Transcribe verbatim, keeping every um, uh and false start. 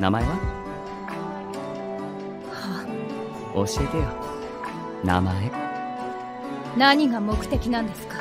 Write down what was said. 名前は？はあ、教えてよ名前。何が目的なんですか？